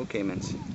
Okay, mensen.